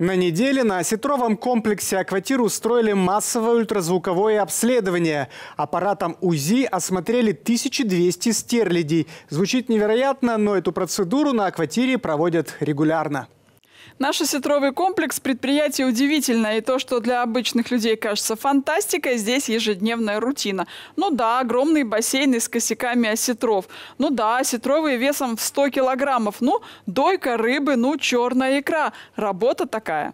На неделе на осетровом комплексе «Акватир» устроили массовое ультразвуковое обследование. Аппаратом УЗИ осмотрели 1200 стерлядей. Звучит невероятно, но эту процедуру на «Акватире» проводят регулярно. Наш осетровый комплекс – предприятие удивительное. И то, что для обычных людей кажется фантастикой, здесь ежедневная рутина. Ну да, огромные бассейны с косяками осетров. Ну да, осетровые весом в 100 килограммов. Ну, дойка рыбы, ну, черная икра. Работа такая.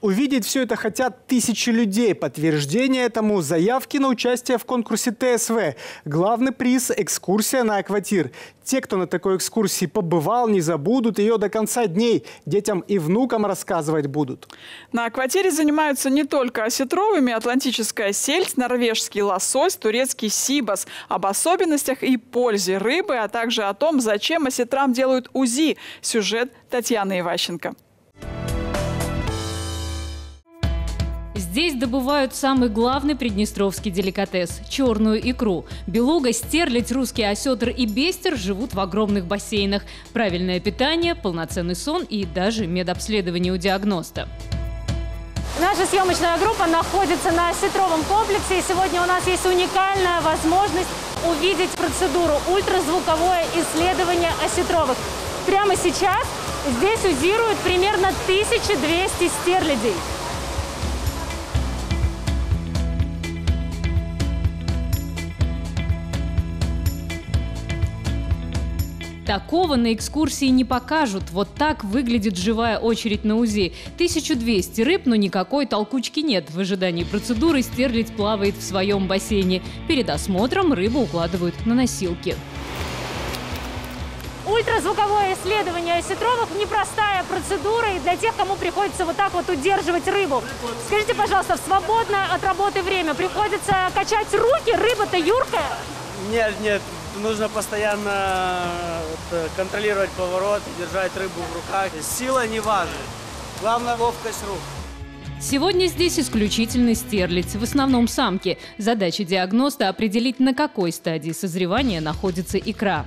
Увидеть все это хотят тысячи людей. Подтверждение этому – заявки на участие в конкурсе ТСВ. Главный приз – экскурсия на «Акватир». Те, кто на такой экскурсии побывал, не забудут ее до конца дней. Детям и внукам рассказывать будут. На «Акватире» занимаются не только осетровыми. Атлантическая сельдь, норвежский лосось, турецкий сибас. Об особенностях и пользе рыбы, а также о том, зачем осетрам делают УЗИ. Сюжет Татьяны Иващенко. Здесь добывают самый главный приднестровский деликатес – черную икру. Белуга, стерлядь, русский осетр и бестер живут в огромных бассейнах. Правильное питание, полноценный сон и даже медобследование у диагноста. Наша съемочная группа находится на осетровом комплексе. И сегодня у нас есть уникальная возможность увидеть процедуру ультразвуковое исследование осетровых. Прямо сейчас здесь узируют примерно 1200 стерлядей. Такого на экскурсии не покажут. Вот так выглядит живая очередь на УЗИ. 1200 рыб, но никакой толкучки нет. В ожидании процедуры стерлядь плавает в своем бассейне. Перед осмотром рыбу укладывают на носилки. Ультразвуковое исследование осетровых – непростая процедура и для тех, кому приходится вот так вот удерживать рыбу. Скажите, пожалуйста, в свободное от работы время приходится качать руки? Рыба-то юркая? Нет, нет. Нужно постоянно контролировать поворот, держать рыбу в руках. Сила не важна, главное ловкость рук. Сегодня здесь исключительно стерлядь, в основном самки. Задача диагноста – определить, на какой стадии созревания находится икра.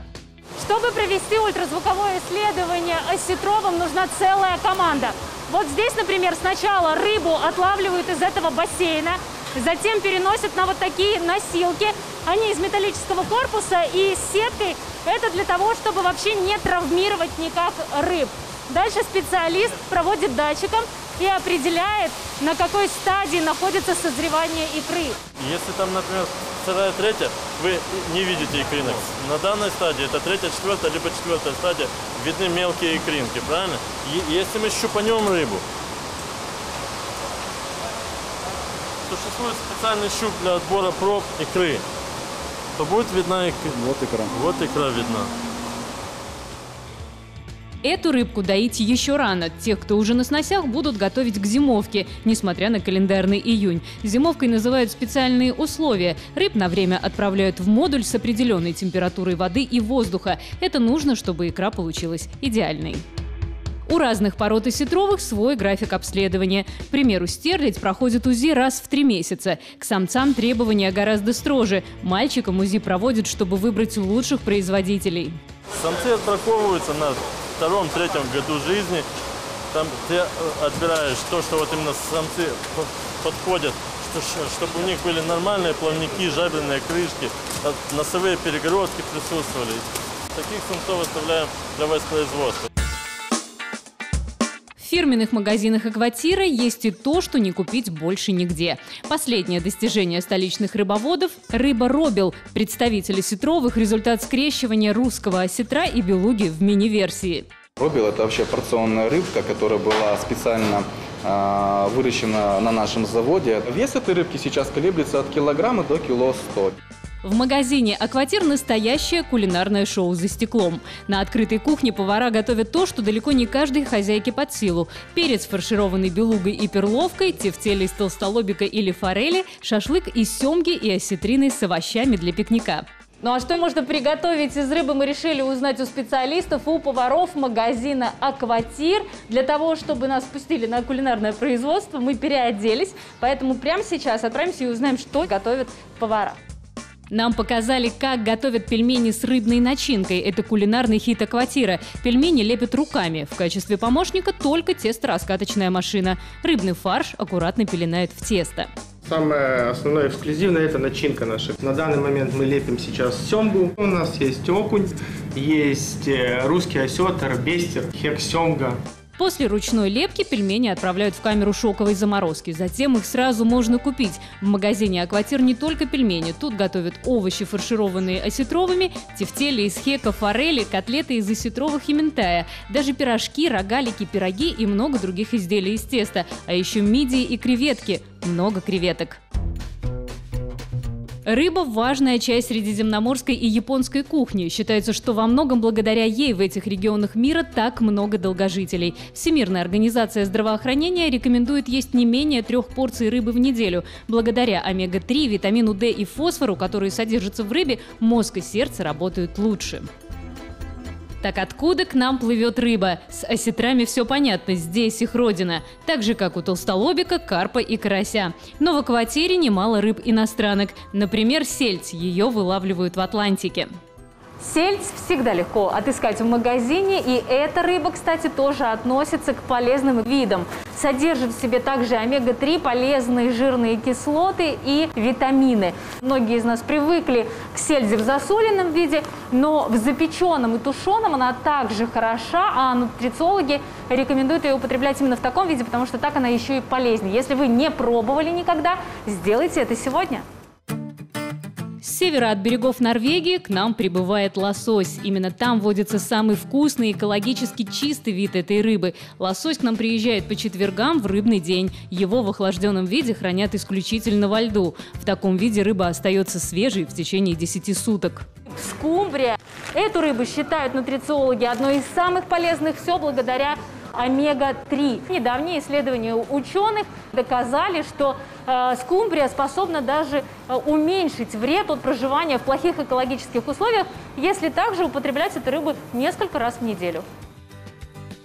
Чтобы провести ультразвуковое исследование осетровым, нужна целая команда. Вот здесь, например, сначала рыбу отлавливают из этого бассейна, затем переносят на вот такие носилки. Они из металлического корпуса и с сеткой. Это для того, чтобы вообще не травмировать никак рыб. Дальше специалист проводит датчиком и определяет, на какой стадии находится созревание икры. Если там, например, вторая, третья, вы не видите икринок. На данной стадии это третья, четвертая, либо четвертая стадия, видны мелкие икринки, правильно? Если мы щупанем рыбу, существует специальный щуп для отбора проб икры. То будет видна икра. Вот икра. Вот икра видна. Эту рыбку доить еще рано. Тех, кто уже на сносях, будут готовить к зимовке, несмотря на календарный июнь. Зимовкой называют специальные условия. Рыб на время отправляют в модуль с определенной температурой воды и воздуха. Это нужно, чтобы икра получилась идеальной. У разных пород осетровых свой график обследования. К примеру, стерлядь проходит УЗИ раз в 3 месяца. К самцам требования гораздо строже. Мальчикам УЗИ проводят, чтобы выбрать лучших производителей. Самцы отбраковываются на 2-3 году жизни. Там ты отбираешь то, что вот именно самцы подходят, чтобы у них были нормальные плавники, жабельные крышки, носовые перегородки присутствовали. Таких самцов оставляем для воспроизводства. В фирменных магазинах «Акватира» есть и то, что не купить больше нигде. Последнее достижение столичных рыбоводов – рыба «Робил». Представитель осетровых – результат скрещивания русского осетра и белуги в мини-версии. «Робил» – это вообще порционная рыбка, которая была специально выращена на нашем заводе. Вес этой рыбки сейчас колеблется от килограмма до 100 кг. В магазине «Акватир» настоящее кулинарное шоу за стеклом. На открытой кухне повара готовят то, что далеко не каждой хозяйке под силу. Перец, фаршированный белугой и перловкой, тефтели из толстолобика или форели, шашлык из семги и осетрины с овощами для пикника. Ну а что можно приготовить из рыбы, мы решили узнать у специалистов, у поваров магазина «Акватир». Для того, чтобы нас пустили на кулинарное производство, мы переоделись. Поэтому прямо сейчас отправимся и узнаем, что готовят повара. Нам показали, как готовят пельмени с рыбной начинкой. Это кулинарный хит «Акватира». Пельмени лепят руками. В качестве помощника только тесто-раскаточная машина. Рыбный фарш аккуратно пеленает в тесто. Самое основное эксклюзивное – это начинка наша. На данный момент мы лепим сейчас семгу. У нас есть окунь, есть русский осетр, бестер, хек-семга. После ручной лепки пельмени отправляют в камеру шоковой заморозки. Затем их сразу можно купить. В магазине «Акватир» не только пельмени. Тут готовят овощи, фаршированные осетровыми, тефтели из хека, форели, котлеты из осетровых и минтая. Даже пирожки, рогалики, пироги и много других изделий из теста. А еще мидии и креветки. Много креветок. Рыба – важная часть средиземноморской и японской кухни. Считается, что во многом благодаря ей в этих регионах мира так много долгожителей. Всемирная организация здравоохранения рекомендует есть не менее 3 порций рыбы в неделю. Благодаря омега-3, витамину D и фосфору, которые содержатся в рыбе, мозг и сердце работают лучше. Так откуда к нам плывет рыба? С осетрами все понятно, здесь их родина. Так же, как у толстолобика, карпа и карася. Но в акватере немало рыб-иностранок. Например, сельдь. Ее вылавливают в Атлантике. Сельдь всегда легко отыскать в магазине, и эта рыба, кстати, тоже относится к полезным видам. Содержит в себе также омега-3, полезные жирные кислоты и витамины. Многие из нас привыкли к сельди в засоленном виде, но в запеченном и тушеном она также хороша, а нутрициологи рекомендуют ее употреблять именно в таком виде, потому что так она еще и полезнее. Если вы не пробовали никогда, сделайте это сегодня. С севера от берегов Норвегии к нам прибывает лосось. Именно там водится самый вкусный, экологически чистый вид этой рыбы. Лосось к нам приезжает по четвергам в рыбный день. Его в охлажденном виде хранят исключительно во льду. В таком виде рыба остается свежей в течение 10 суток. Скумбрия. Эту рыбу считают нутрициологи одной из самых полезных. Все благодаря омега-3. Недавние исследования ученых доказали, что скумбрия способна даже уменьшить вред от проживания в плохих экологических условиях, если также употреблять эту рыбу несколько раз в неделю.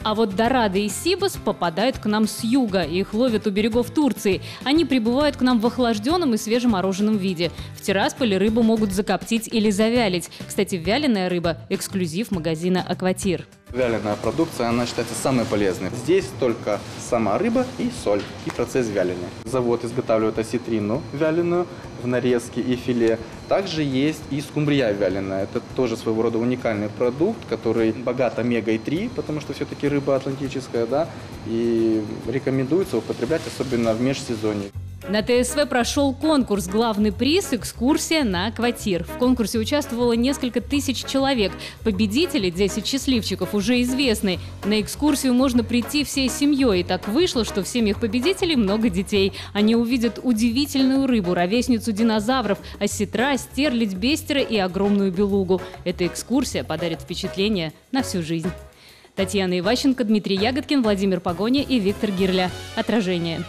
А вот дорады и сибас попадают к нам с юга. Их ловят у берегов Турции. Они прибывают к нам в охлажденном и свежемороженом виде. В Тирасполе рыбу могут закоптить или завялить. Кстати, вяленая рыба – эксклюзив магазина «Акватир». Вяленая продукция, она считается самой полезной. Здесь только сама рыба и соль, и процесс вяления. Завод изготавливает осетрину вяленую в нарезке и филе. Также есть и скумбрия вяленая. Это тоже своего рода уникальный продукт, который богат омегой-3, потому что все-таки рыба атлантическая, да, и рекомендуется употреблять, особенно в межсезонье. На ТСВ прошел конкурс. Главный приз – экскурсия на акватир. В конкурсе участвовало несколько тысяч человек. Победители, 10 счастливчиков, уже известны. На экскурсию можно прийти всей семьей. И так вышло, что в семьях победителей много детей. Они увидят удивительную рыбу, ровесницу динозавров, осетра, стерлядь, бестера и огромную белугу. Эта экскурсия подарит впечатление на всю жизнь. Татьяна Иващенко, Дмитрий Ягодкин, Владимир Погоня и Виктор Гирля. Отражение.